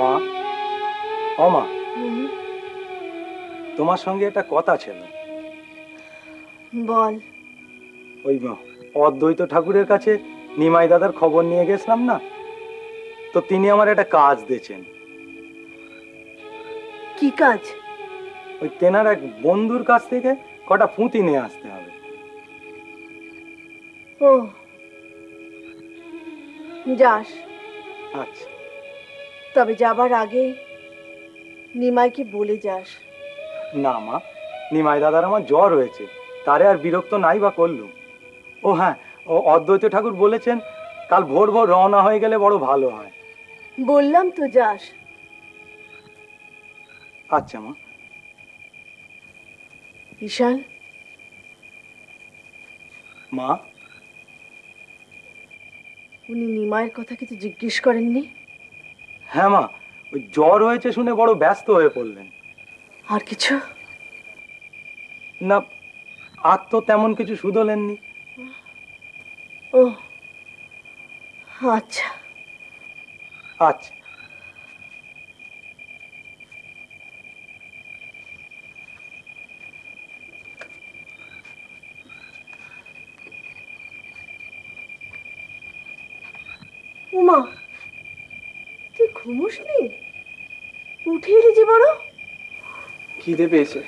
মা, অমা, তোমার সঙ্গে একটা কথা ছিল। বল। ওই অদ্বৈত ঠাকুরের কাছে নিমাই দাদার খবর নিয়ে গেছিলাম না, তো তিনি আমার একটা কাজ দিয়েছেন। কি কাজ? ওই তেনার এক বন্ধুর কাছ থেকে কটা পুঁতি নিয়ে আসতে হবে। ও যাস। আচ্ছা, তবে যাবার আগে নিমাইকে বলে যাস। না মা, নিমাই দাদার আমার জ্বর হয়েছে, তারে আর বিরক্ত নাই বা করলুম। ও হ্যাঁ, ও অদ্বৈত ঠাকুর বলেছেন কাল ভোর ভোর রওনা হয়ে গেলে বড় ভালো হয়। বললাম তো যাস। আচ্ছা মা। ঈশান। মা, উনি নিমাইয়ের কথা কিছু জিজ্ঞেস করেননি? হ্যাঁ মা, ওই জ্বর হয়েছে শুনে বড় ব্যস্ত হয়ে পড়লেন। আর কিছু না, আর তো তেমন কিছু শুধোলেননি। ও আচ্ছা আচ্ছা। উমা, তুই ঘুমোসনি? উঠে এলি যে, বড় খিদে পেয়েছে।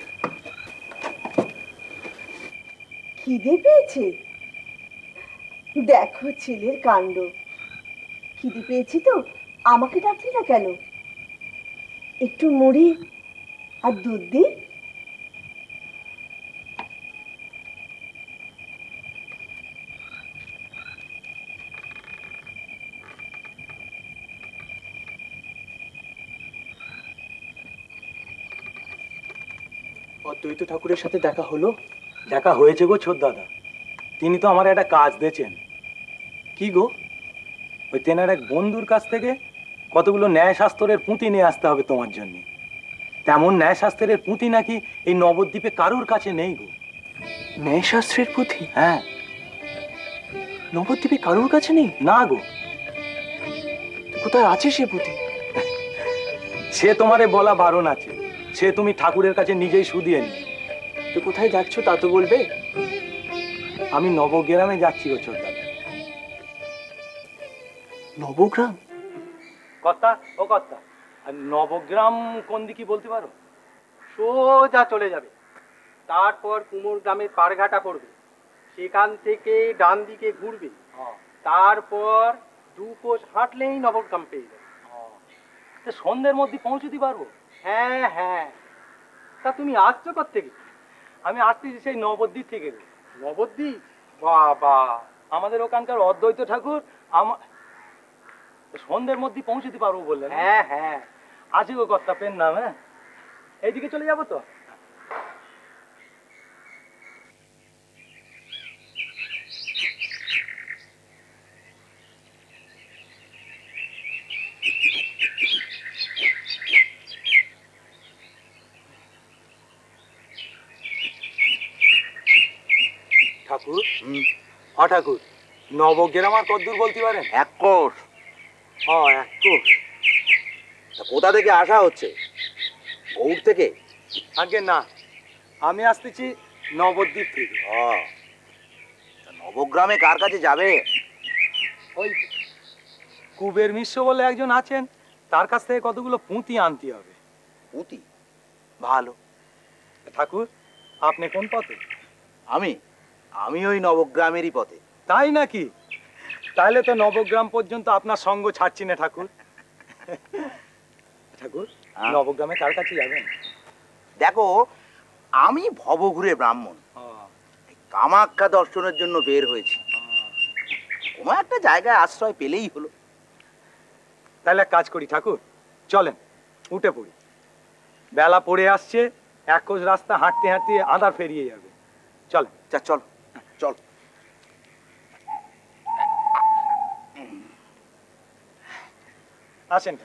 খিদে পেয়েছে? দেখো ছেলের কাণ্ড। খিদে পেয়েছি তো আমাকে ডাকলি না কেন? একটু মুড়ি আর দুধ দি। অদ্বৈত ঠাকুরের সাথে দেখা হলো? দেখা হয়েছে গো ছোট দাদা, তিনি তো আমার একটা কাজ দিয়েছেন। কি গো? ওই তেনার এক বন্ধুর কাছ থেকে কতগুলো ন্যায়শাস্ত্রের পুঁতি নিয়ে আসতে হবে তোমার জন্য। তেমন ন্যায়শাস্ত্রের পুঁতি নাকি এই নবদ্বীপে কারোর কাছে নেই গো। ন্যায়শাস্ত্রের পুঁথি? হ্যাঁ, নবদ্বীপে কারোর কাছে নেই? না গো। কোথায় আছে সে পুঁথি? সে তোমারে বলা বারণ আছে, সে তুমি ঠাকুরের কাছে নিজেই শুধিয়ে নি। তো কোথায় যাচ্ছ তা তো বলবে। আমি নবগ্রামে যাচ্ছি গো ছোট দাদা। নবগ্রাম? কর্তা, ও কর্তা, নবগ্রাম কোন দিকে বলতে পারো? সোজা চলে যাবে, তারপর কুমোর গ্রামের পাড়ঘাটা পড়বে, সেখান থেকে ডান দিকে ঘুরবে, তারপর দু কোষ হাঁটলেই নবগ্রাম পেয়ে যাবে। তো সন্ধ্যের মধ্যে পৌঁছতে পারবো? হ্যাঁ হ্যাঁ। তা তুমি আসছো কর থেকে? আমি আসতেছি সেই নবদ্বীপ থেকে। নবদ্বীপ? বাবা, আমাদের ওখানকার অদ্বৈত ঠাকুর আমার সন্ধ্যের মধ্যে পৌঁছতে পারবো বললেন। হ্যাঁ হ্যাঁ, আজই গো কর্তা পেন নাম। হ্যাঁ, এইদিকে চলে যাবো তো। ঠাকুর, ও ঠাকুর, নবগ্রাম আর কদ্দূর বলতে পারেন? এক কোষ। কোথা থেকে আসা হচ্ছে? গৌড় থেকে? আগে না, আমি আসতেছি নবদ্বীপ থেকে। নবগ্রামে কার কাছে যাবে? ওই কুবের মিশ্র বলে একজন আছেন, তার কাছ থেকে কতগুলো পুঁতি আনতে হবে। পুঁতি? ভালো। ঠাকুর, আপনি কোন পথে? আমি ওই নবগ্রামেরই পথে। তাই নাকি? তাহলে তো নবগ্রাম পর্যন্ত আপনার সঙ্গ ছাড়ছি না ঠাকুর। ঠাকুর, নবগ্রামে কার কাছে যাবেন? দেখো, আমি ভবঘুরে ব্রাহ্মণ, কামাক্ষা দর্শনের জন্য বের হয়েছি। কোনো একটা জায়গায় আশ্রয় পেলেই হলো। তাহলে এক কাজ করি ঠাকুর, চলেন উঠে পড়ি। বেলা পড়ে আসছে, এক কোষ রাস্তা হাঁটতে হাঁটতে আধার ফেরিয়ে যাবে। চল চল চল। আসেন।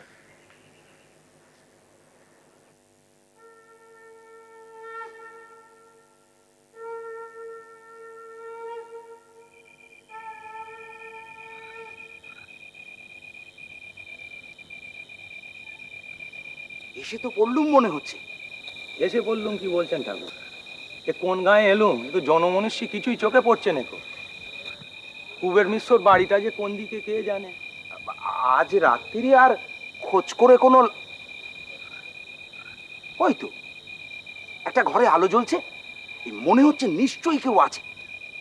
এসে তো পড়লুম মনে হচ্ছে। এসে পড়লুম কি বলছেন ঠাকুর? এ কোন গায়ে এলুম, এ তো জনমনস্যি কিছুই চোখে পড়ছে না। কুবের মিশ্রর বাড়িটা যে কোন দিকে কে জানে। আজ রাত্রি আর খোঁজ করে কোনো, ওই তো একটা ঘরে আলো জ্বলছে, মনে হচ্ছে নিশ্চয়ই কেউ আছে।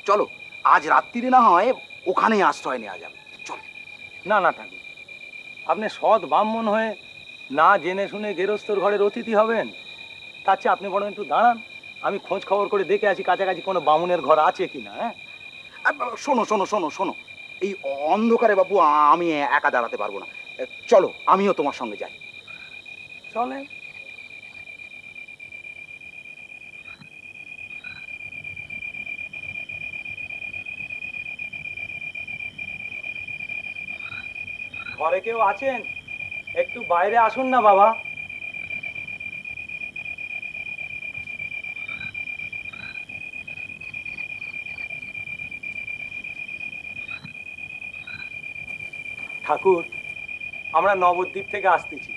চলো আজ রাত্রিরে না হয় ওখানেই আশ্রয় নেওয়া যাবে। চলো। না না ঠাকুর, আপনি সৎ ব্রাহ্মণ হয়ে না জেনে শুনে গেরস্তর ঘরের অতিথি হবেন? তার চেয়ে আপনি বরং একটু দাঁড়ান, আমি খোঁজ খবর করে দেখে আসি কাছাকাছি কোনো ব্রাহ্মণের ঘর আছে কিনা। হ্যাঁ শোনো শোনো শোনো শোনো, এই অন্ধকারে বাবু আমি একা দাঁড়াতে পারবো না, চলো আমিও তোমার সঙ্গে যাই। চলে। ঘরে কেউ আছেন? একটু বাইরে আসুন না বাবা। ঠাকুর, আমরা নবদ্বীপ থেকে আসতেছি,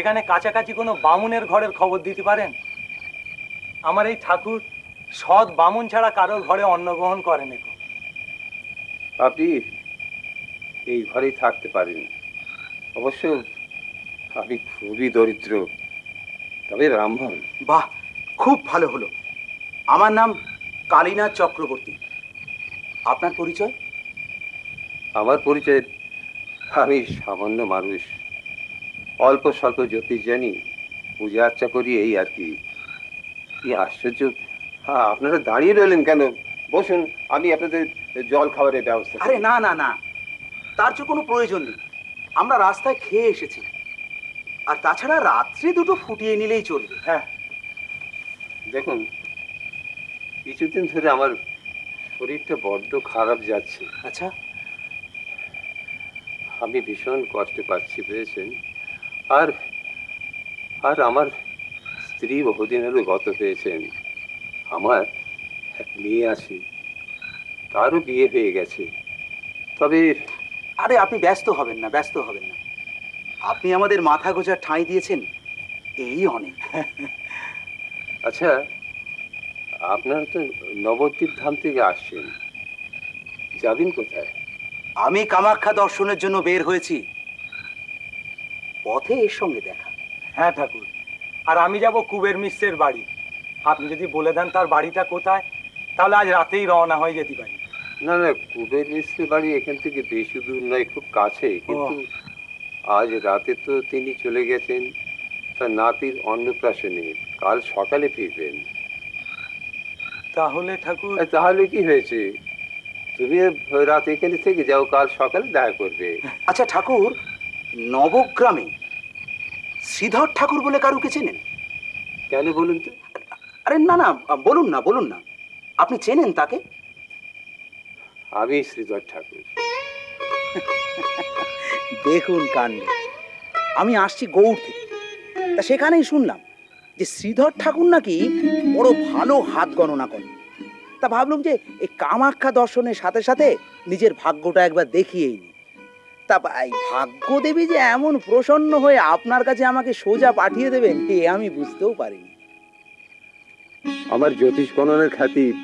এখানে কাছাকাছি কোনো বামুনের ঘরের খবর দিতে পারেন? আমার এই ঠাকুর সৎ বামুন ছাড়া কারোর ঘরে অন্ন গ্রহণ করেন। আপনি এই ঘরেই থাকতে পারেন। অবশ্য আমি খুবই দরিদ্র, তবে রামভন। বাহ, খুব ভালো হলো। আমার নাম কালিনা চক্রবর্তী। আপনার পরিচয়? আমার পরিচয়, আমি সামান্য মানুষ, অল্প স্বল্প জ্যোতিষ জানি, পূজা আর্চা করি এই আর কি। কি আশ্চর্য, হ্যাঁ আপনারা দাঁড়িয়ে রইলেন কেন? বসুন, আমি আপনাদের জল খাবারের ব্যবস্থা। আরে না না না, তার তো কোনো প্রয়োজন নেই, আমরা রাস্তায় খেয়ে এসেছি, আর তাছাড়া রাত্রে দুটো ফুটিয়ে নিলেই চলবে। হ্যাঁ দেখুন, কিছুদিন ধরে আমার শরীরটা বড্ড খারাপ যাচ্ছে। আচ্ছা। আমি ভীষণ কষ্ট পাচ্ছি, পেয়েছেন? আর আর আমার স্ত্রী বহুদিন হলো গত পেয়েছেন। আমার এক মেয়ে আছে, তারও বিয়ে হয়ে গেছে। তবে আরে আপনি ব্যস্ত হবেন না, ব্যস্ত হবেন না, আপনি আমাদের মাথা গোঁজা ঠাঁই দিয়েছেন, এই অনেক। আচ্ছা, আপনারা তো নবদ্বীপ ধাম থেকে আসছেন, যাবেন কোথায়? আমি কামাক্ষা দর্শনের জন্য বের হয়েছি, পথে এর সঙ্গে দেখা। হ্যাঁ ঠাকুর, আর আমি যাব কুবের মিশ্রের বাড়ি। আপনি যদি বলে দেন তার বাড়িটা কোথায়, তাহলে আজ রাতেই রওনা হয়ে যেতে পারি। না না, কুবের মিশ্রের বাড়ি এখান থেকে বেশি দূর নয়, খুব কাছে। কিন্তু আজ রাতে তো তিনি চলে গেছেন তার নাতির অন্নপ্রাশনে, কাল সকালে ফিরবেন। তাহলে ঠাকুর? তাহলে কি হয়েছে, তুমি রাত এখানে থেকে যাও, কাল সকালে দেখা করবে। আচ্ছা ঠাকুর, নবগ্রামে শ্রীধর ঠাকুর বলে কারুকে চেনেন? কেন বলুন তো। আরে না না, বলুন না বলুন না, আপনি চেনেন তাকে? আমি শ্রীধর ঠাকুর। দেখুন কাণ্ড, আমি আসছি গৌড় থেকে, তা সেখানেই শুনলাম যে শ্রীধর ঠাকুর নাকি বড় ভালো হাত গণনা করেন। তা ভাবলুম যে এই কামাক্ষা দর্শনের সাথে সাথে নিজের ভাগ্যটা একবার দেখিয়েই নি। তা এই ভাগ্যদেবী যে এমন প্রসন্ন হয়ে আপনার কাছে আমাকে সোজা পাঠিয়ে দেবেন, এ আমি বুঝতেও পারিনি। আমার জ্যোতিষ গণনের খাতির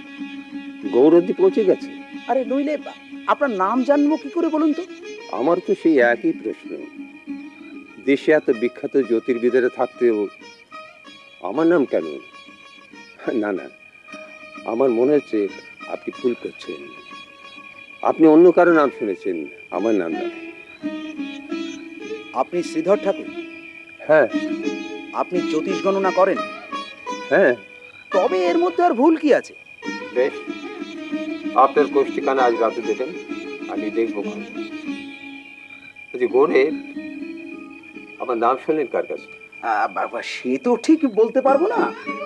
গৌরদী পৌঁছে গেছে। আরে নইলে আপনার নাম জানবো কি করে বলুন তো? আমার তো সেই একই প্রশ্ন। দেশে এত বিখ্যাত জ্যোতির্বিদেরা থাকতেও আমার নাম কেন? না না, আমার মনে হচ্ছে আপনি ভুল করছেন, আপনি অন্য কারো নাম শুনেছেন, আমার নাম না। আপনি শ্রীধর ঠাকুর? হ্যাঁ। আপনি জ্যোতিষ গণনা করেন? হ্যাঁ। তবে এর মধ্যে আর ভুল কি আছে? বেশ, আপনার কোষ্ঠীখানা আজ রাতে দেখেন, আমি দেখবো। গোড়ে আমার নাম শুনলেন কার কাছে? বাবা সে তো ঠিক বলতে পারবো না,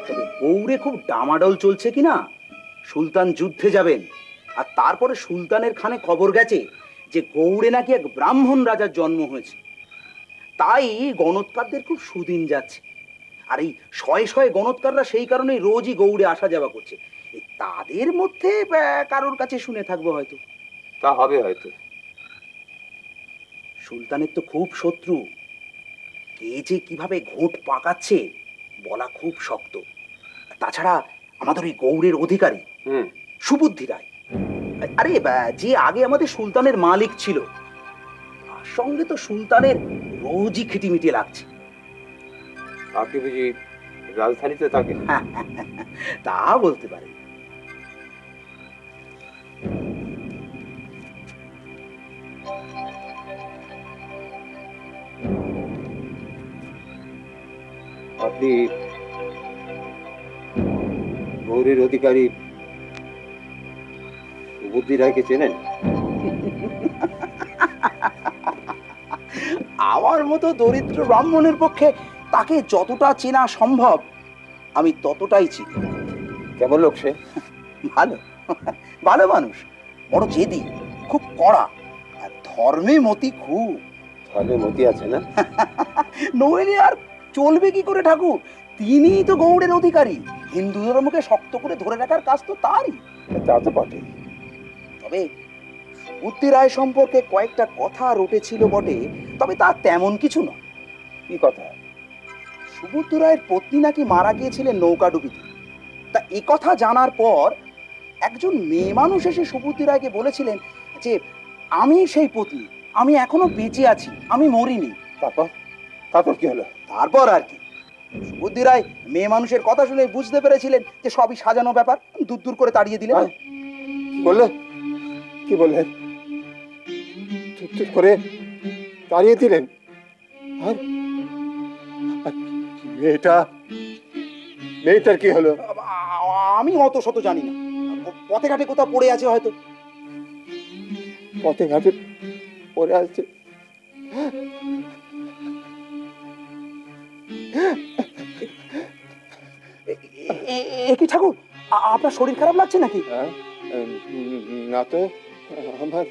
তবে গৌড়ে খুব ডামাডোল চলছে কিনা, সুলতান যুদ্ধে যাবেন, আর তারপরে সুলতানের খানে খবর গেছে যে গৌড়ে নাকি এক ব্রাহ্মণ রাজার জন্ম হয়েছে। তাই গণৎকারদের খুব সুদিন যাচ্ছে, আর এই শয়ে শয়ে গণৎকাররা সেই কারণেই রোজই গৌড়ে আসা যাওয়া করছে। তাদের মধ্যে কারোর কাছে শুনে থাকবো হয়তো। তা হবে হয়তো। সুলতানের তো খুব শত্রু, কে যে কিভাবে ঘোট পাকাচ্ছে বলা খুব শক্ত। তাছাড়া আমাদের ওই গৌড়ের অধিকারী সুবুদ্ধি রায়, আরে যে আগে আমাদের সুলতানের মালিক ছিল, তার সঙ্গে তো সুলতানের রোজই খিটিমিটি লাগছে। আপনি বুঝি রাজধানীতে থাকেন? তা বলতে পারেন। আপনি গৌরের অধিকারী সুবুদ্ধি রায়কে চেনেন? আমার মতো দরিদ্র ব্রাহ্মণের পক্ষে তাকে যতটা চেনা সম্ভব আমি ততটাই চিনি। কেমন লোক সে? ভালো ভালো মানুষ, বড় জেদি, খুব কড়া, আর ধর্মে মতি খুব। ধর্মে মতি আছে না? নইলে আর চলবে কি করে ঠাকুর? তিনিই তো গৌড়ের অধিকারী। হিন্দু ধর্মকে শক্ত করে ধরে রাখার কাজ তো তারই। তা তো বটে। তবে সুবুদ্ধি রায় সম্পর্কে কয়েকটা কথা রটেছিল বটে, তবে তা তেমন কিছু না। কি কথা? সুবুদ্ধি রায়ের পত্নী নাকি মারা গিয়েছিলেন নৌকাডুবিতে। তা এ কথা জানার পর একজন মেয়ে মানুষ এসে সুবুদ্ধি রায়কে বলেছিলেন যে আমি সেই পত্নী, আমি এখনো বেঁচে আছি, আমি মরিনি। তারপর তারপর কি হলো? তারপর আর কি, সুবুদ্ধি রায় মেয়ে মানুষের কথা শুনে বুঝতে পেরেছিলেন যে সবই সাজানো ব্যাপার, দূর দূর করে তাড়িয়ে দিলেন। বললে কি বললেন? চুপচুপ করে তাড়িয়ে দিলেন? আর মেয়েটার কি হলো? আমি অত শত জানি না, পথে ঘাটে কোথাও পড়ে আছে হয়তো। পথে ঘাটে পড়ে আছে? কি ঠাকুর, আপনার শরীর খারাপ লাগছে নাকি? না তো, আমার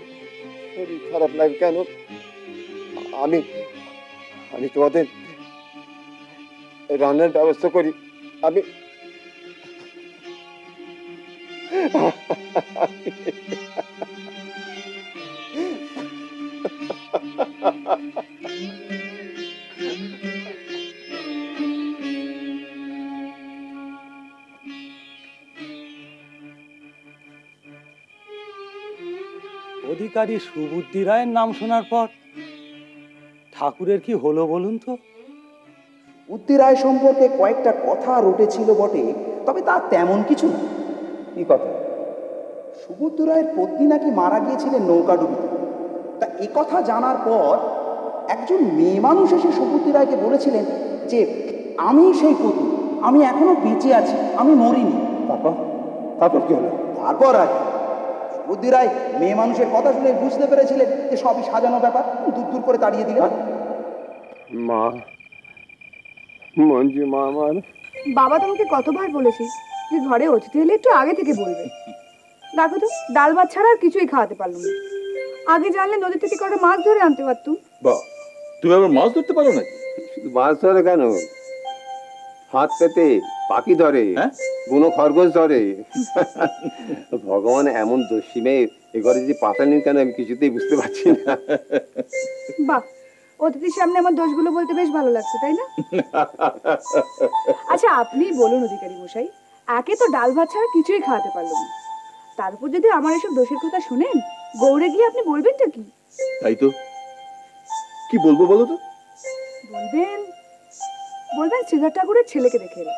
শরীর খারাপ লাগবে কেন? আমি তোমাদের রান্নার ব্যবস্থা করি। অধিকারী সুবুদ্ধি রায়ের নাম শোনার পর ঠাকুরের কি হলো বলুন তো? সুবুদ্ধি রায় সম্পর্কে কয়েকটা কথা রটেছিল বটে, তবে তা তেমন কিছু না। কি কথা? সুবুদ্ধি রায়ের পত্নী নাকি মারা গিয়েছিলেন নৌকাডুবিতে। তা এ কথা জানার পর একজন মেয়ে মানুষ এসে সুবুদ্ধি রায়কে বলেছিলেন যে আমি সেই পত্নী, আমি এখনো বেঁচে আছি, আমি মরিনি। তারপর তারপর কি হলো? তারপর আর কি, সুবুদ্ধি রায় মেয়ে মানুষের কথা শুনে বুঝতে পেরেছিলেন যে সবই সাজানো ব্যাপার, দূর দূর করে তাড়িয়ে দিলেন। মা, মঞ্জু মা, আমার বাবা তোমাকে কতবার বলেছে যে ঘরে অতিথি এলে একটু আগে থেকে বলবে। দেখো তো, ডাল ভাত ছাড়া আর কিছুই খাওয়াতে পারলাম না। আগে জানলে নদী থেকে কটা মাছ ধরে আনতে পারতুম। বাহ, তুমি আবার মাছ ধরতে পারো নাকি? শুধু মাছ ধরে কেন, হাত পেতে পাখি ধরে, বুনো খরগোশ ধরে। ভগবান এমন দোষী মেয়ে এ ঘরে যে পাঠালেন কেন আমি কিছুতেই বুঝতে পারছি না। বাহ, অতিথির সামনে আমার দোষগুলো বলতে বেশ ভালো লাগছে, তাই না? আচ্ছা আপনি বলুন অধিকারী মশাই, একে তো ডাল ভাত ছাড়া কিছুই খাওয়াতে পারলাম না, তারপর যদি আমার এসব দোষের কথা শুনেন, গৌড়ে গিয়ে আপনি বলবেনটা কি? তাই তো, কি বলবো বলো তো? বলবেন শ্রীধর ঠাকুরের ছেলেকে দেখে এলাম।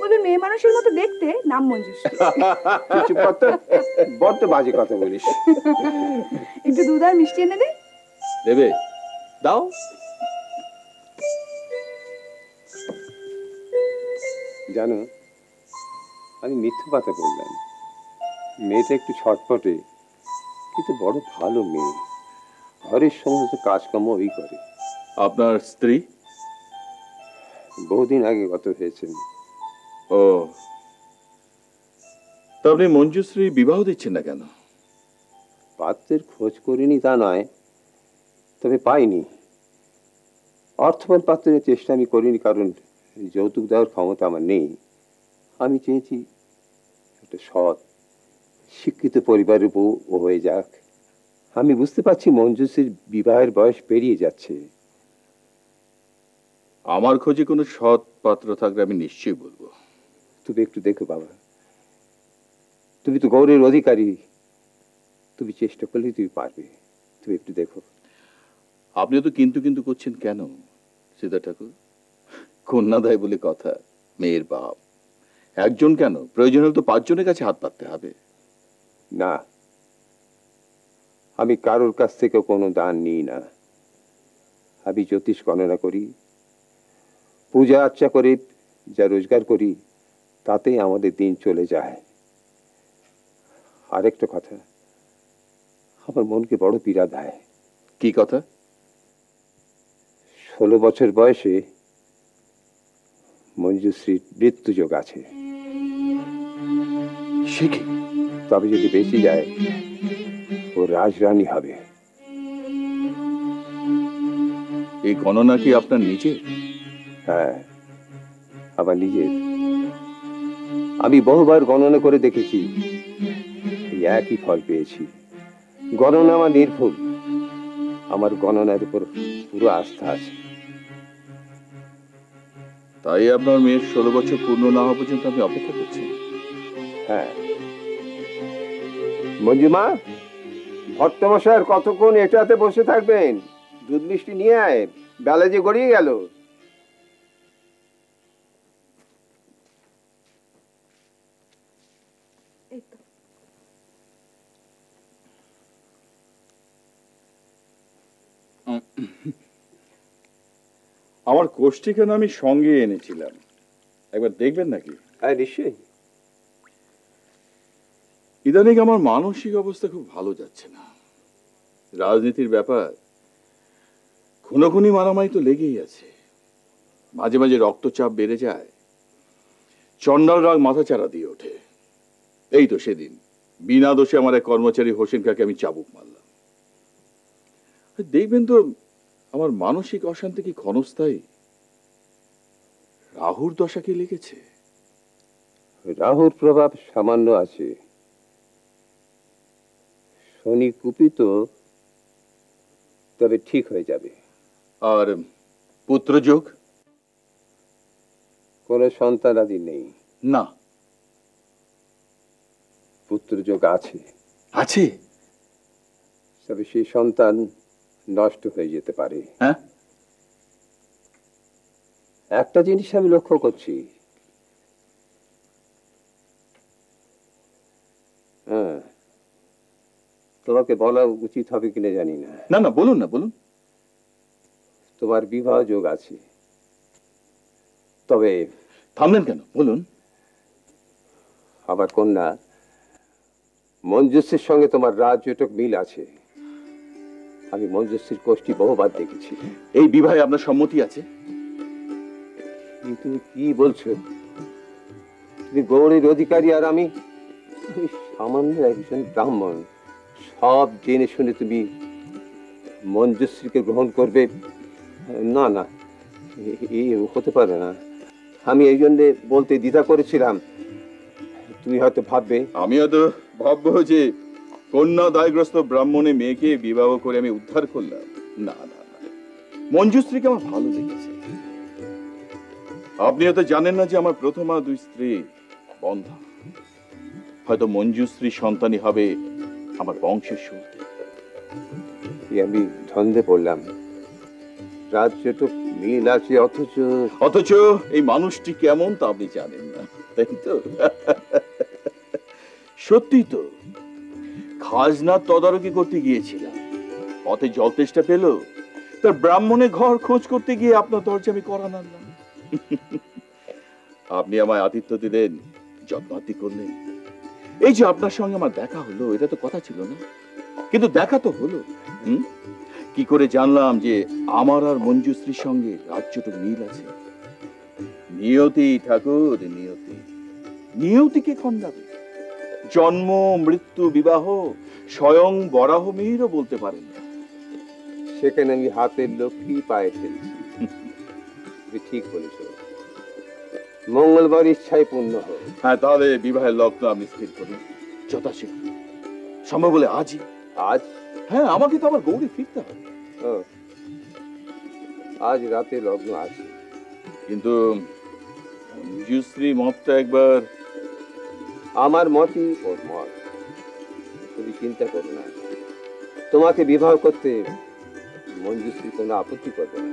বলবেন মেয়ে মানুষের মতো দেখতে, নাম মঞ্জুশ্রী। বড্ড বাজে কথা বলিস। একটু দুধ আর মিষ্টি এনে দে। দেবে, দাও। জানো, আমি মিথ্যে কথা বললাম। মেয়েটা একটু ছটপটে, কিন্তু বড় ভালো মেয়ে, ঘরের সমস্ত কাজকর্ম ওই করে। আপনার স্ত্রী? বহুদিন আগে গত হয়েছেন। ও, তা আপনি মঞ্জুশ্রী বিবাহ দিচ্ছেন না কেন? পাত্রের খোঁজ করিনি তা নয়, তবে পাইনি। অর্থবান পাত্রের চেষ্টা আমি করিনি, কারণ যৌতুক দেওয়ার ক্ষমতা আমার নেই। আমি চেয়েছি একটা সৎ শিক্ষিত পরিবারের উপর ও হয়ে যাক। আমি বুঝতে পারছি মঞ্জুশ্রীর বিবাহের বয়স পেরিয়ে যাচ্ছে, আমার খোঁজে কোনো সৎ পাত্র থাকলে আমি নিশ্চয়ই বলবো। তুমি একটু দেখো বাবা, তুমি তো গৌরের অধিকারী, তুমি চেষ্টা করলেই তুমি পারবে, তুমি একটু দেখো। আপনি তো কিন্তু কিন্তু করছেন কেন শ্রীধর ঠাকুর? কন্যাদায় বলে কথা, মেয়ের বাপ একজন কেন, প্রয়োজন হলে তো পাঁচজনের কাছে হাত পাততে হবে। না, আমি কারোর কাছ থেকে কোনো দান নিই না। আমি জ্যোতিষ গণনা করি, পূজা আর্চা করে যা রোজগার করি তাতেই আমাদের দিন চলে যায়। আরেকটা কথা আমার মনকে বড় পীড়া দেয়। কি কথা? 16 বছর বয়সে মঞ্জুশ্রীর মৃত্যুযোগ আছে। সে কি? তবে যদি বেঁচে যায় ও রাজরানী হবে। এই গণনা কি আপনার নিজে? হ্যাঁ, আমার নিজের। আমি বহুবার গণনা করে দেখেছি, একই ফল পেয়েছি। গণনা আমার নির্ভুল, আমার গণনার উপর পুরো আস্থা আছে। তাই আপনার মেয়ের 16 বছর পূর্ণ না হওয়া পর্যন্ত আমি অপেক্ষা করছি। হ্যাঁ, মঞ্জুমা ভট্টমশাই কতক্ষণ এটাতে বসে থাকবেন? দুধ মিষ্টি নিয়ে আয়, বেলা যে গড়িয়ে গেল। আমার কোষ্ঠী কেন আমি সঙ্গে এনেছিলাম, একবার দেখবেন নাকি? হ্যাঁ নিশ্চয়ই। ইদানিং আমার মানসিক অবস্থা খুব ভালো যাচ্ছে না। রাজনীতির ব্যাপার, খুনোখুনি মারামারি তো লেগেই আছে, মাঝে মাঝে রক্তচাপ বেড়ে যায়, চণ্ডাল রাগ মাথাচাড়া দিয়ে ওঠে। এই তো সেদিন বিনা দোষে আমার এক কর্মচারী হোসেন খাকে আমি চাবুক মারলাম। দেখবেন তো আমার মানসিক অশান্তি কি ক্ষণস্থায়ী। রাহুর দশা কি লিখেছে? রাহুর প্রভাব সামান্য আছে, শনি কুপিত, তবে ঠিক হয়ে যাবে। আর পুত্রযোগ? কোনো সন্তানাদি নেই? না। পুত্রযোগ আছে। আছে? তবে সেই সন্তান নষ্ট হয়ে যেতে পারে। হ্যাঁ, একটা জিনিস আমি লক্ষ্য করছি। হ্যাঁ, তোমাকে বলা উচিত হবে কিনা জানি না। না না, বলুন না বলুন। তোমার বিবাহ যোগ আছে। তবে থামলেন কেন? বলুন। আবার কন্যা মঞ্জুশ্রীর সঙ্গে তোমার রাজযোগ মিল আছে। আমি মঞ্জুশ্রীর কোষ্ঠী বহুবার দেখেছি। এই বিবাহে আপনার সম্মতি আছে? কিন্তু কি বলছো? তুমি গৌড়ের অধিকারী আর আমি সামান্য একজন ব্রাহ্মণ। সব জেনে শুনে তুমি মঞ্জুশ্রীকে গ্রহণ করবে? না না, এই হতে পারে না। আমি এই জন্যে বলতে দ্বিধা করেছিলাম। তুমি হয়তো ভাববে, আমি হয়তো ভাববো যে কন্যা দায়গ্রস্ত ব্রাহ্মণে মেয়েকে বিবাহ করে আমি উদ্ধার করলাম। না না, মঞ্জুশ্রীকে আমার ভালো লেগেছে। আপনি হয়তো জানেন না যে আমার প্রথমা দুই স্ত্রী বন্ধা। হয়তো মঞ্জুশ্রী সন্তানই হবে আমার বংশের সূত্রে। আমি ধন্দে পড়লাম। রাজযোগ মিল আছে, অথচ এই মানুষটি কেমন তা আপনি জানেন না, তাই তো? সত্যি তো, খাজনা তদারকি করতে গিয়েছিলাম, পথে জল তেষ্টা পেল, তার ব্রাহ্মণের ঘর খোঁজ করতে গিয়ে আপনার দরজা আমি করা না। আপনি আমায় আতিথ্য দিলেন, যত্নাতি করলেন। এই যে আপনার সঙ্গে আমার দেখা হলো, এটা তো কথা ছিল না, কিন্তু দেখা তো হলো। কি করে জানলাম যে আমার আর মঞ্জুশ্রীর সঙ্গে রাজ্যটা মিল আছে? নিয়তি ঠাকুর, নিয়তি। নিয়তিকে খণ্ডাবে? জন্ম মৃত্যু বিবাহ স্বয়ং বরাহ মিহিরও বলতে পারেন না। সেখানে আমি হাতের লক্ষ্মী পায়ে ফেলছি। ঠিক বলেছ, মঙ্গলবার ইচ্ছাই পূর্ণ হোক। হ্যাঁ, তাহলে বিবাহের লগ্ন আমি স্থির করি যথাশীঘ্র সম্ভব বলে আজই। আজ? হ্যাঁ, আমাকে তো আবার গৌড়ে ফিরতে হবে। আজ রাতে লগ্ন আছে। কিন্তু মঞ্জুশ্রী মতটা একবার, আমার মতই ওর মত, তুমি চিন্তা করো না। তোমাকে বিবাহ করতে মঞ্জুশ্রী কোনো আপত্তি করবে না।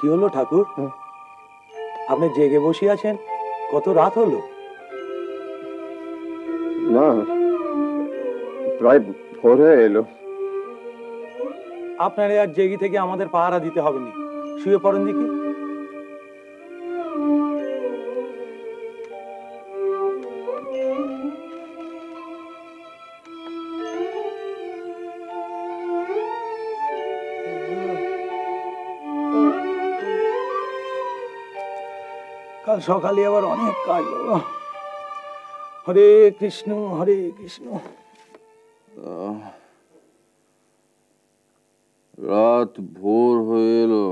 কি হলো ঠাকুর, আপনি জেগে বসে আছেন? কত রাত হলো? না, প্রায় ভোর হয়ে এলো। আপনারা আর জেগে থেকে আমাদের পাহারা দিতে হবে না, শুয়ে পড়েন দেখি। সকালে আবার অনেক কাজ। হরে কৃষ্ণ হরে কৃষ্ণ। রাত ভোর হয়ে এলো।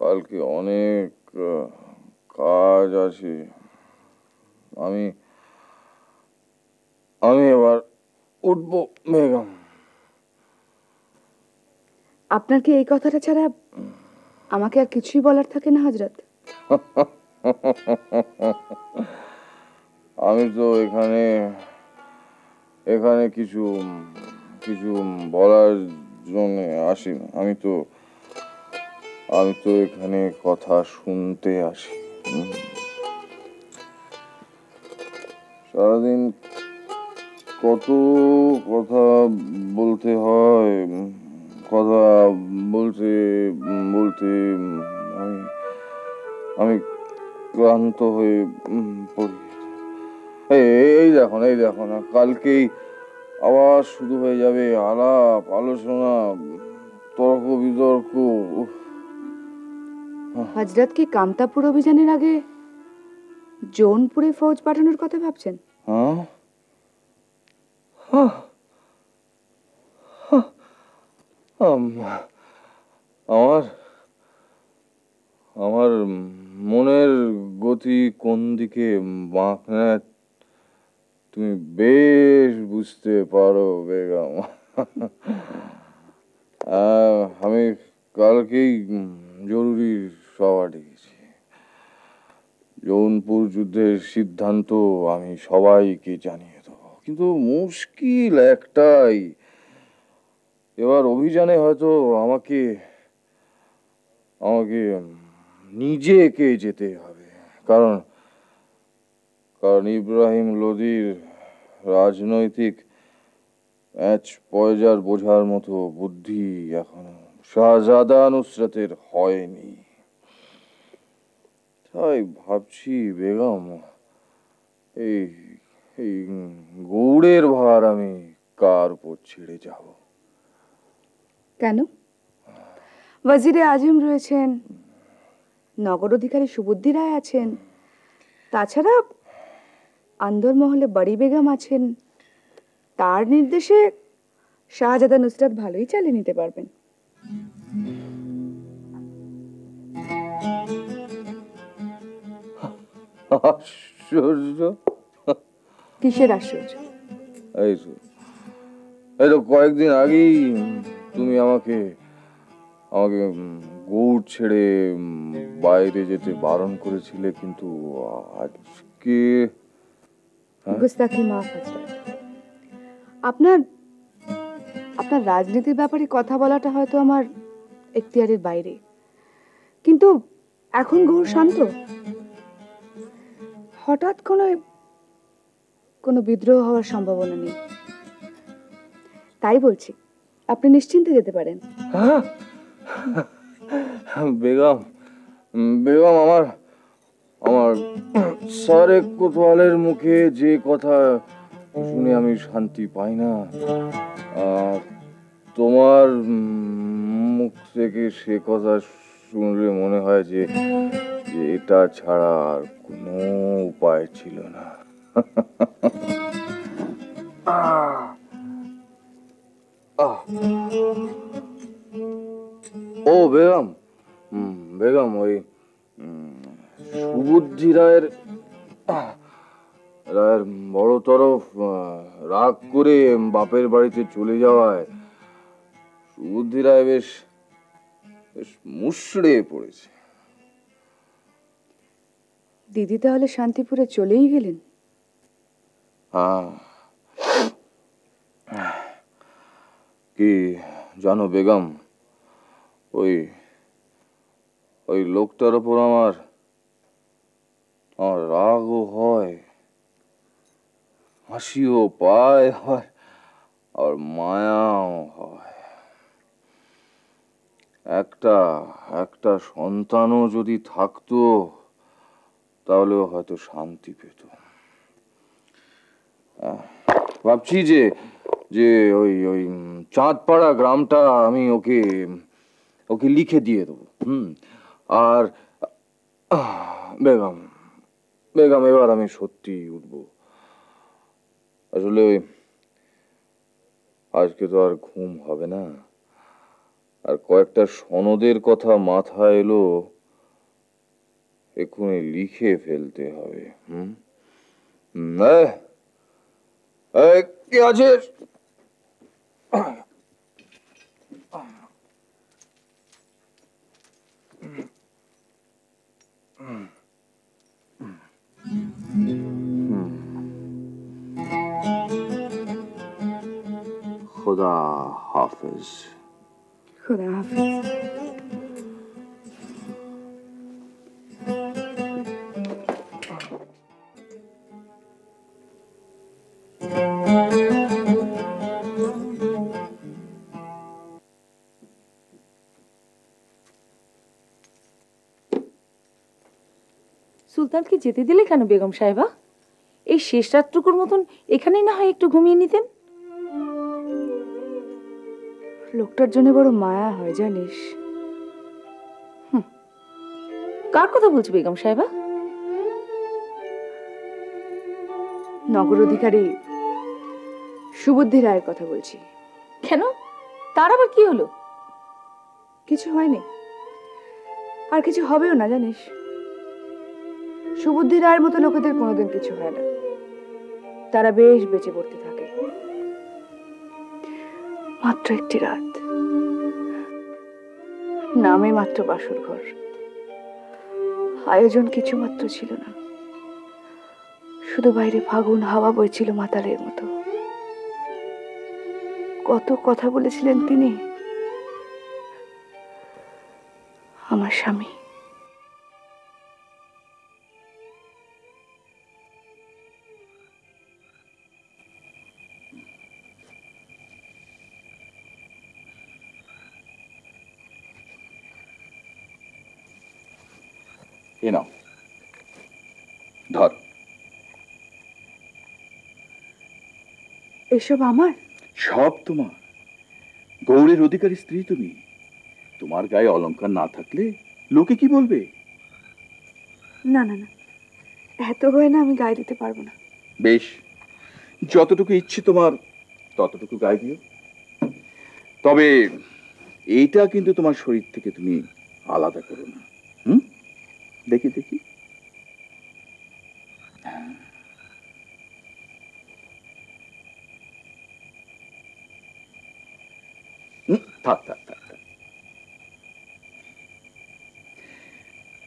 কালকে অনেক কাজ আছে। আমি এবার উঠব। বেগম, আপনার কি এই কথাটা ছাড়া আমাকে আর কিছুই বলার থাকে না হযরত? আমি তো এখানে কিছু কিছু বলার জন্য আসি না, আমি তো এখানে কথা শুনতে আসি। সারাদিন কত কথা বলতে হয়, কথা বলতে বলতে আমি ক্লান্ত হয়ে পড়ি। এই দেখো না, কালকেই আবার শুরু হয়ে যাবে আলাপ আলোচনা, তর্ক বিতর্ক। হযরত কি কামতাপুর অভিযানের আগে জৌনপুরে ফৌজ পাঠানোর কথা ভাবছেন? আমার মনের গতি কোন দিকে বাঁক নেয় তুমি বেশ বুঝতে পারো বেগম। আমি কালকেই জরুরি সভা ডেকেছি। জৌনপুর যুদ্ধের সিদ্ধান্ত আমি সবাইকে জানিয়ে দেব, কিন্তু মুশকিল একটাই, এবার অভিযানে হয়তো আমাকে নিজেকে যেতে হবে। কারণ ইব্রাহিম লোদির রাজনৈতিক ৫ পয়সার বোঝার মতো বুদ্ধি এখনো শাহজাদা নুসরতের হয়নি, তাই ভাবছি বেগম এই গৌড়ের ভার আমি কার উপর ছেড়ে যাব। কেন? ওয়াজিরে আজম রয়েছেন, নগর অধিকারী সুবুদ্ধি রায় আছেন, তাছাড়া আন্দরমহলে বাড়ি বেগম আছেন, তার নির্দেশে শাহজাদা নুসরাত ভালোই চালিয়ে নিতে পারবেন। আশ্চর্য! কিসের আশ্চর্য? এই তো কয়েকদিন আগেই তুমি আমাকে আমাকে গৌড় ছেড়ে বাইরে যেতে বারণ করেছিলে, কিন্তু আজকে আপনার আপনার রাজনীতির ব্যাপারে কথা বলাটা হয়তো আমার এখতিয়ারের বাইরে, কিন্তু এখন গৌড় শান্ত। হঠাৎ কোনো বিদ্রোহ হওয়ার সম্ভাবনা নেই, তাই বলছি আপনি নিশ্চিন্তে যেতে পারেন। বেগম বেগম আমার সারে কোতোয়ালের মুখে যে কথা শুনে আমি শান্তি পাই না, তোমার মুখ থেকে সে কথা শুনলে মনে হয় যে এটা ছাড়া আর কোনো উপায় ছিল না। ও বেগম বেগম, ওই সুবুদ্ধি রায়ের বড় তরফ রাগ করে বাপের বাড়িতে চলে যাওয়ায় সুবুদ্ধি রায় বেশ মুষড়ে পড়েছে। দিদি তাহলে শান্তিপুরে চলেই গেলেন? কি জানো বেগম, ওই ওই লোকটার ওপর আমার রাগও হয়, হাসিও পায়, আর মায়াও হয়। একটা সন্তানও যদি থাকতো তাহলেও হয়তো শান্তি পেত। ভাবছি যে ওই চাঁদপাড়া গ্রামটা আমি ওকে লিখে দিয়ে দেবো। আর বেগম বেগম এবার আমি সত্যি উঠব। আসলে আজকে তো আর ঘুম হবে না, আর কয়েকটা সনদের কথা মাথায় এলো, এক্ষুনি লিখে ফেলতে হবে। কি আছে? খোদা হাফেজ। খোদা হাফেজ। সুলতানকে যেতে দিলে কেন বেগম সাহেবা? এই শেষ রাতটুকুর মতন এখানেই না হয় একটু ঘুমিয়ে নিতেন। লোকটার জন্য বড় মায়া হয় জানিস। কার কথা বলছো বেগম সাহেবা? নগর অধিকারী সুবুদ্ধি রায়ের কথা বলছি। কেন, তার আবার কি হলো? কিছু হয়নি, আর কিছু হবেও না জানিস। সুবুদ্ধি রায়ের মতো লোকেদের কোনোদিন কিছু হয় না, তারা বেশ বেঁচে পড়তে থাকে। মাত্র একটি রাত, নামে মাত্র বাসর ঘর, আয়োজন কিছু মাত্র ছিল না, শুধু বাইরে ফাগুন হাওয়া বইছিল মাতালের মতো। কত কথা বলেছিলেন তিনি, আমার স্বামী। এ নাও, ধর। এসব আমার? সব তোমার। গৌড়ের অধিকারী স্ত্রী তুমি। তোমার গায়ে অলঙ্কার না থাকলে লোকে কি বলবে? না না না, এত গয়না আমি গায়ে দিতে পারবো না। বেশ, যতটুকু ইচ্ছে তোমার ততটুকু গায়ে দিও, তবে এইটা কিন্তু তোমার শরীর থেকে তুমি আলাদা করো না। হুম, দেখি দেখি। থাক থাক থাক।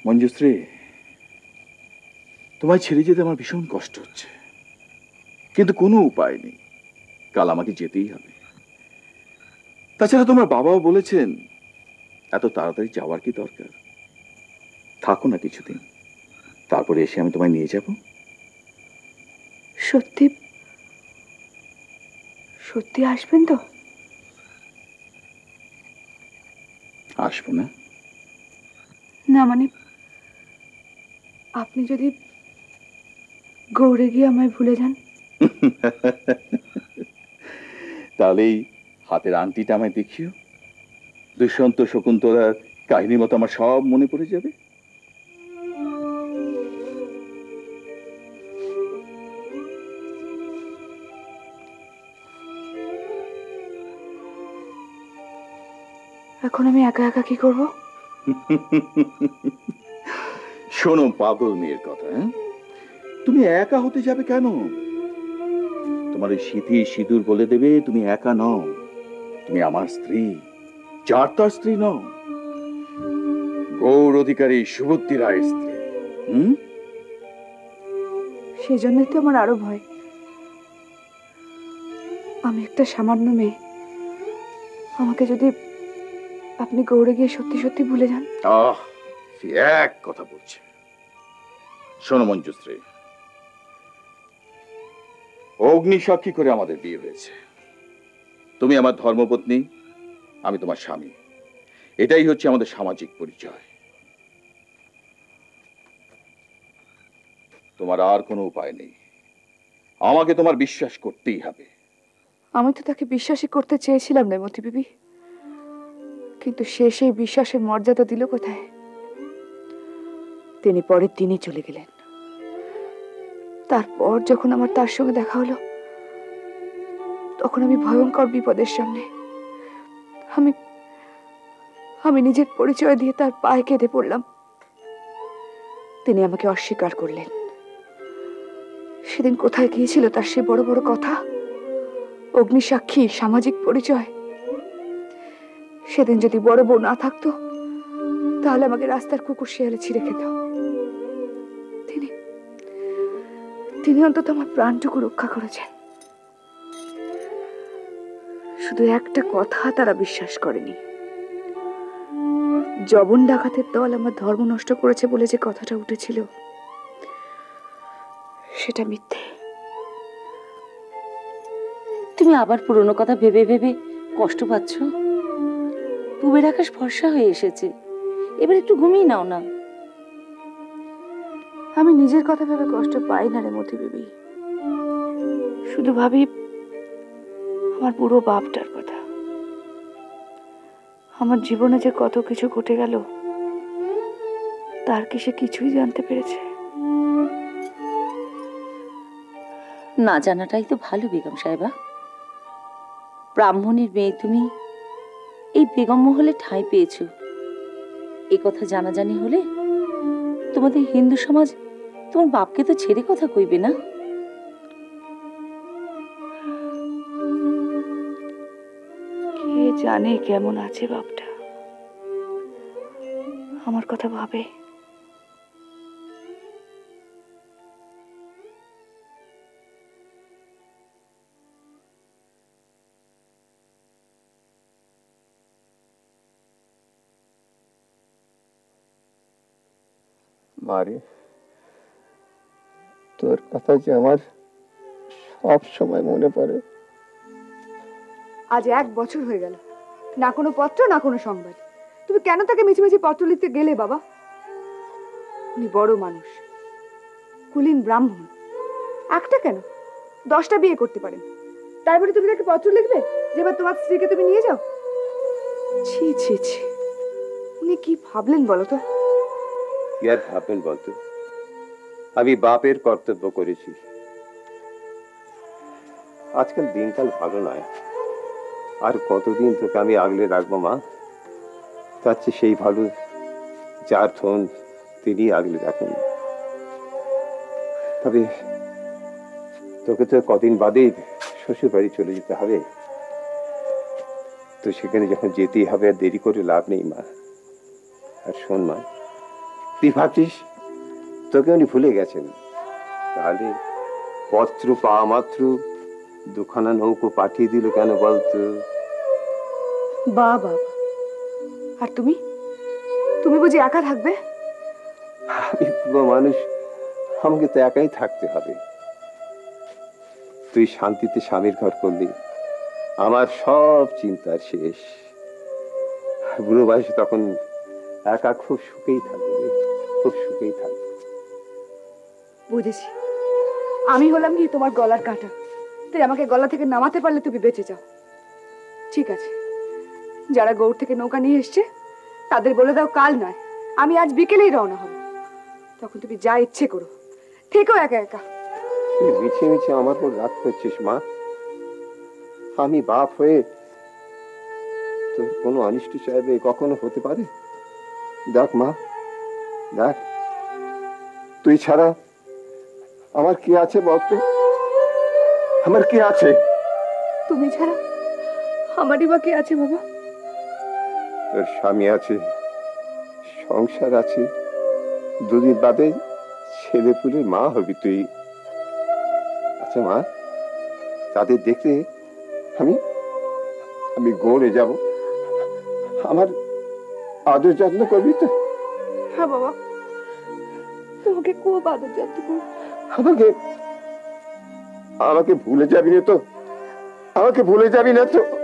মঞ্জুশ্রী, তোমায় ছেড়ে যেতে আমার ভীষণ কষ্ট হচ্ছে, কিন্তু কোনো উপায় নেই, কাল আমাকে যেতেই হবে। তাছাড়া তোমার বাবাও বলেছেন এত তাড়াতাড়ি যাওয়ার কি দরকার, থাকো না কিছুদিন, তারপরে এসে আমি তোমায় নিয়ে যাব। সত্যি সত্যি আসবেন তো? আসবো না? না মানে, আপনি যদি গৌড়ে গিয়ে আমায় ভুলে যান তাহলে হাতের আংটিটা আমায় দেখিও, দুষ্যন্ত শকুন্তলার কাহিনীর মতো আমার সব মনে পড়ে যাবে। এখন আমি একা একা কি করব? শোনো পাগল মেয়ের কথা, তুমি একা হতে যাবে কেন? তোমার এই সিঁথি সিঁদুর বলে দেবে তুমি একা নও, তুমি আমার স্ত্রী, যার তার স্ত্রী নও, গৌড় অধিকারী সুবুদ্ধি রায়ের স্ত্রী। সেজন্যই তো আমার আরো ভয়, আমি একটা সামান্য মেয়ে, আমাকে যদি আপনি গৌড়ে গিয়ে সত্যি সত্যি ভুলে যান। আহ, এক কথা বলছে। শোনো মঞ্জুশ্রী, অগ্নি সাক্ষী করে আমাদের বিয়ে হয়েছে, তুমি আমার ধর্মপত্নী, আমি তোমার স্বামী, এটাই হচ্ছে আমাদের সামাজিক পরিচয়। তোমার আর কোনো উপায় নেই, আমাকে তোমার বিশ্বাস করতেই হবে। আমি তো তাকে বিশ্বাসই করতে চেয়েছিলাম না মতি বিবি, কিন্তু সে সেই বিশ্বাসের মর্যাদা দিল কোথায়? তিনি পরের দিনই চলে গেলেন। তারপর যখন আমার তার সঙ্গে দেখা হলো, তখন আমি ভয়ঙ্কর বিপদের সামনে, আমি নিজের পরিচয় দিয়ে তার পায়ে কেঁদে পড়লাম। তিনি আমাকে অস্বীকার করলেন। সেদিন কোথায় গিয়েছিল তার সে বড় বড় কথা, অগ্নিসাক্ষী, সামাজিক পরিচয়? সেদিন যদি বড় বউ না থাকতো, তাহলে আমাকে রাস্তার কুকুর শিয়ালে ছিঁড়ে খেত। তিনি অন্তত আমার প্রাণটুকু রক্ষা করেছেন। শুধু একটা কথা তারা বিশ্বাস করেনি, জবন ডাকাতের দল আমার ধর্ম নষ্ট করেছে বলে যে কথাটা উঠেছিল, সেটা মিথ্যে। তুমি আবার পুরনো কথা ভেবে ভেবে কষ্ট পাচ্ছ? পুবের আকাশ ভরসা হয়ে এসেছে, এবার একটু ঘুমিয়ে নাও না। আমি নিজের কথা ভেবে কষ্ট পাই না রে মতি বিবি, শুধু ভাবি আমার বুড়ো বাপটার কথা। আমার জীবনে যে কত কিছু ঘটে গেল, তার কি সে কিছুই জানতে পেরেছে? না জানাটাই তো ভালো বেগম সাহেবা। ব্রাহ্মণের মেয়ে তুমি এই বেগম মহলে ঠাঁই পেয়েছ, এ কথা জানাজানি হলে তোমাদের হিন্দু সমাজ তোমার বাপকে তো ছেড়ে কথা কইবে না। কে জানে কেমন আছে বাপটা, আমার কথা ভাবে। মারে, তোর কথা যে আমার সব সময় মনে পড়ে। আজ 1 বছর হয়ে গেল, না কোনো পত্র না কোনো সংবাদ। তুমি কেন তাকে মিছিমিছি পত্র লিখতে গেলে বাবা? আপনি বড় মানুষ, কুলীন ব্রাহ্মণ, একটা কেন 10টা বিয়ে করতে পারেন। তারপরে তুমি তাকে পত্র লিখবে যে এবার তোমার স্ত্রীকে তুমি নিয়ে যাও? ছি ছি ছি, উনি কি ভাবলেন বলো তো? কি আর ভাববেন বলতো, আমি বাপের কর্তব্য করেছি। আজকাল দিনকাল ভালো নয়, আর কতদিন তোকে আমি আগলে রাখবো মা? তার চেয়ে সেই ভালো যার ধন তিনি আগলে রাখেন। তবে তোকে তো কদিন বাদেই শ্বশুর বাড়ি চলে যেতে হবে, তো সেখানে যখন যেতেই হবে আর দেরি করে লাভ নেই মা। আর শোন মা, তুই ভাবছিস তোকে উনি ভুলে গেছেন, তাহলে পত্র পাওয়া মাত্র দুখানা নৌকো পাঠিয়ে দিল কেন বলতো? বাবা, আর তুমি তুমি বুঝি একা থাকবে? আমি পুরো মানুষ, আমাকে তো একাই থাকতে হবে। তুই শান্তিতে স্বামীর ঘর করলি, আমার সব চিন্তার শেষ। বুড়ো বয়সে তখন একা খুব সুখেই থাকবে, খুব সুখেই থাকবে। বুঝেছি, আমি হলাম কি তোমার গলার কাঁটা, তাই আমাকে গলা থেকে নামাতে পারলে তুমি বেঁচে যাও। ঠিক আছে, যারা গৌড় থেকে নৌকা নিয়ে এসছে তাদের বলে দাও কাল নয়, আমি আজ বিকেলেই রওনা হব। তখন তুমি যা ইচ্ছে করো, থেকেও একা একা। তুই মিছে মিছে আমার উপর রাগ করছিস মা, আমি বাপ হয়ে তোর কোনো অনিষ্ট চাইবে কখনো হতে পারে? দেখ মা, দেখ তুই ছাড়া আমার কি আছে বলতো, আমার কি আছে? তুমি ছাড়া আমারই বা কি আছে বাবা? তোর স্বামী আছে, সংসার আছে, দুদিন বাদে ছেলেপুলের মা হবি তুই। আচ্ছা মা, তাদের দেখতে আমি গৌড়ে যাব, আমার আদর যত্ন করবি তো? হ্যাঁ বাবা, তোমাকে খুব আদর যত্ন করব। আমাকে ভুলে যাবি না তো?